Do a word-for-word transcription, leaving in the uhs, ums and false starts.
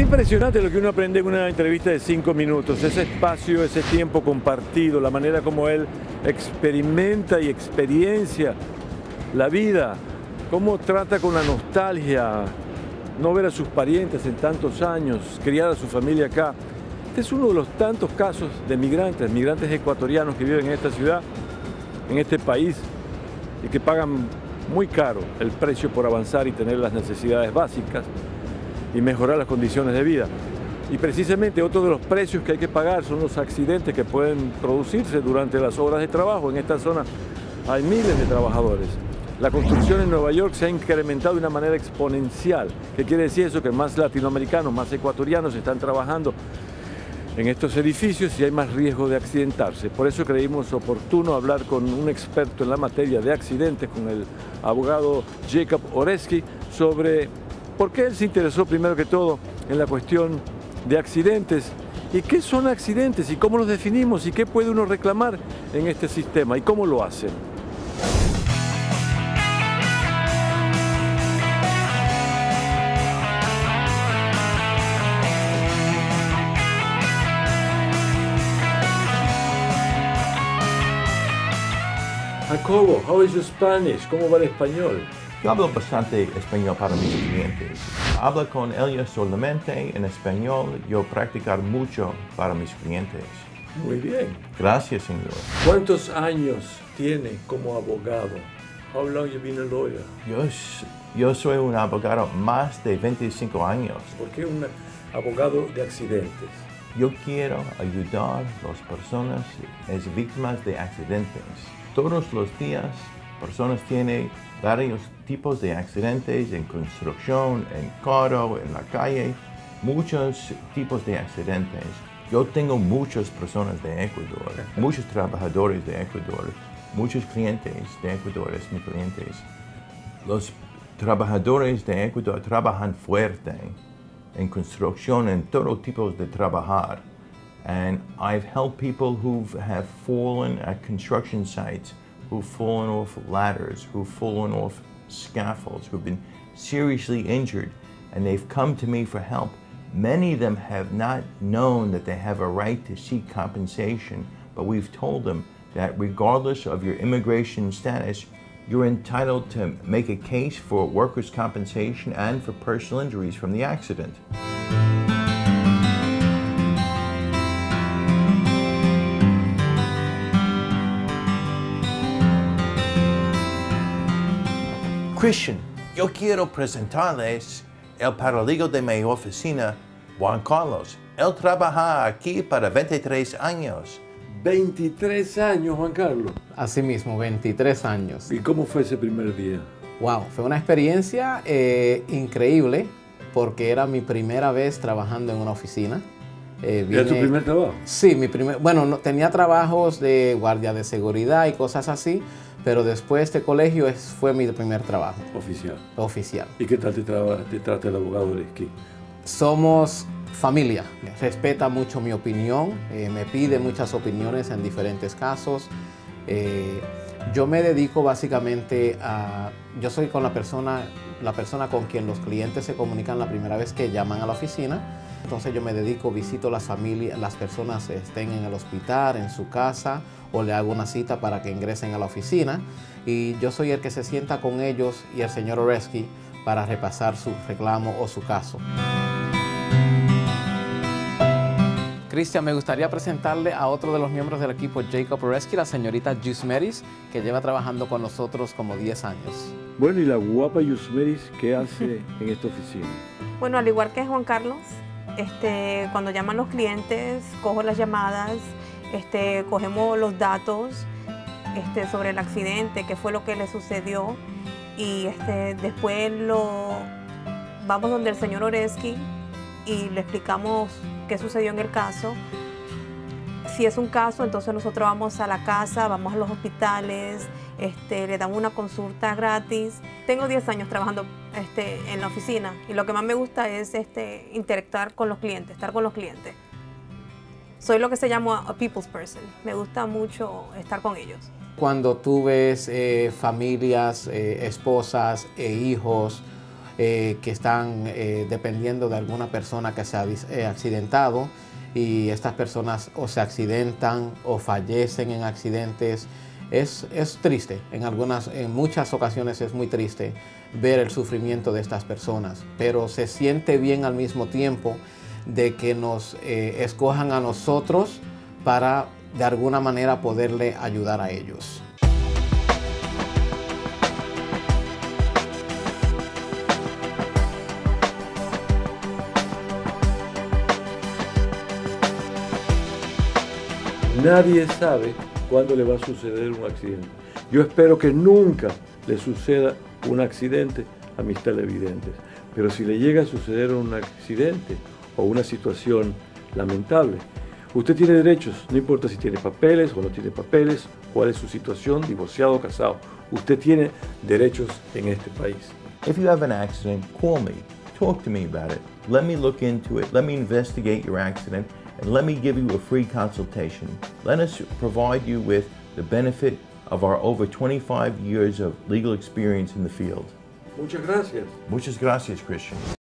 impresionante lo que uno aprende en una entrevista de cinco minutos, ese espacio, ese tiempo compartido, la manera como él experimenta y experiencia la vida, cómo trata con la nostalgia, no ver a sus parientes en tantos años, criar a su familia acá. Este es uno de los tantos casos de migrantes, migrantes ecuatorianos que viven en esta ciudad, en este país, y que pagan muy caro el precio por avanzar y tener las necesidades básicas y mejorar las condiciones de vida. Y precisamente otro de los precios que hay que pagar son los accidentes que pueden producirse durante las horas de trabajo. En esta zona hay miles de trabajadores. La construcción en Nueva York se ha incrementado de una manera exponencial. ¿Qué quiere decir eso? Que más latinoamericanos, más ecuatorianos están trabajando en estos edificios y hay más riesgo de accidentarse. Por eso creímos oportuno hablar con un experto en la materia de accidentes, con el abogado Jacob Oresky, sobre por qué él se interesó primero que todo en la cuestión de accidentes y qué son accidentes y cómo los definimos y qué puede uno reclamar en este sistema y cómo lo hacen. Jacobo, how is your Spanish? ¿Cómo va el español? Yo hablo bastante español para mis clientes. Hablo con ellos solamente en español. Yo practico mucho para mis clientes. Muy bien. Gracias, señor. ¿Cuántos años tiene como abogado? How long have you been a lawyer? Yo, yo soy un abogado más de veinticinco años. ¿Por qué un abogado de accidentes? Yo quiero ayudar a las personas que son víctimas de accidentes. Todos los días, personas tienen varios tipos de accidentes en construcción, en carro, en la calle, muchos tipos de accidentes. Yo tengo muchas personas de Ecuador, muchos trabajadores de Ecuador, muchos clientes de Ecuador, es mis clientes. Los trabajadores de Ecuador trabajan fuerte en construcción, en todo tipo de trabajar. And I've helped people who have fallen at construction sites, who've fallen off ladders, who've fallen off scaffolds, who've been seriously injured, and they've come to me for help. Many of them have not known that they have a right to seek compensation, but we've told them that regardless of your immigration status, you're entitled to make a case for workers' compensation and for personal injuries from the accident. Christian, yo quiero presentarles el paralegal de mi oficina, Juan Carlos. Él trabaja aquí para veintitrés años. ¿veintitrés años, Juan Carlos? Así mismo, veintitrés años. ¿Y cómo fue ese primer día? Wow, fue una experiencia eh, increíble porque era mi primera vez trabajando en una oficina. Eh, vine... ¿Era tu primer trabajo? Sí, mi primer... Bueno, no, tenía trabajos de guardia de seguridad y cosas así. Pero después de colegio es, fue mi primer trabajo. Oficial. Oficial. ¿Y qué tal te, traba, te trata el abogado Oresky? Somos familia. Respeta mucho mi opinión. Eh, me pide muchas opiniones en diferentes casos. Eh, yo me dedico básicamente a... Yo soy con la persona, la persona con quien los clientes se comunican la primera vez que llaman a la oficina. Entonces yo me dedico, visito las familias, las personas estén en el hospital, en su casa, o le hago una cita para que ingresen a la oficina. Y yo soy el que se sienta con ellos y el señor Oresky para repasar su reclamo o su caso. Cristian, me gustaría presentarle a otro de los miembros del equipo Jacob Oresky, la señorita Yusmeris, que lleva trabajando con nosotros como diez años. Bueno, y la guapa Yusmeris, ¿qué hace en esta oficina? Bueno, al igual que Juan Carlos, Este, cuando llaman los clientes, cojo las llamadas, este, cogemos los datos este, sobre el accidente, qué fue lo que le sucedió, y este, después lo, vamos donde el señor Oresky y le explicamos qué sucedió en el caso. Si es un caso, entonces nosotros vamos a la casa, vamos a los hospitales, este, le damos una consulta gratis. Tengo diez años trabajando este, en la oficina y lo que más me gusta es este, interactuar con los clientes, estar con los clientes. Soy lo que se llama a people's person. Me gusta mucho estar con ellos. Cuando tú ves eh, familias, eh, esposas e hijos, eh, que están eh, dependiendo de alguna persona que se ha eh, accidentado, y estas personas o se accidentan o fallecen en accidentes. Es, es triste, en, algunas, en muchas ocasiones es muy triste ver el sufrimiento de estas personas, pero se siente bien al mismo tiempo de que nos eh, escojan a nosotros para de alguna manera poderle ayudar a ellos. Nadie sabe cuándo le va a suceder un accidente. Yo espero que nunca le suceda un accidente a mis televidentes, pero si le llega a suceder un accidente o una situación lamentable, usted tiene derechos, no importa si tiene papeles o no tiene papeles, cuál es su situación, divorciado o casado. Usted tiene derechos en este país. If you have an accident, call me, talk to me about it, let me look into it, let me investigate your accident. And let me give you a free consultation. Let us provide you with the benefit of our over twenty-five years of legal experience in the field. Muchas gracias. Muchas gracias, Christian.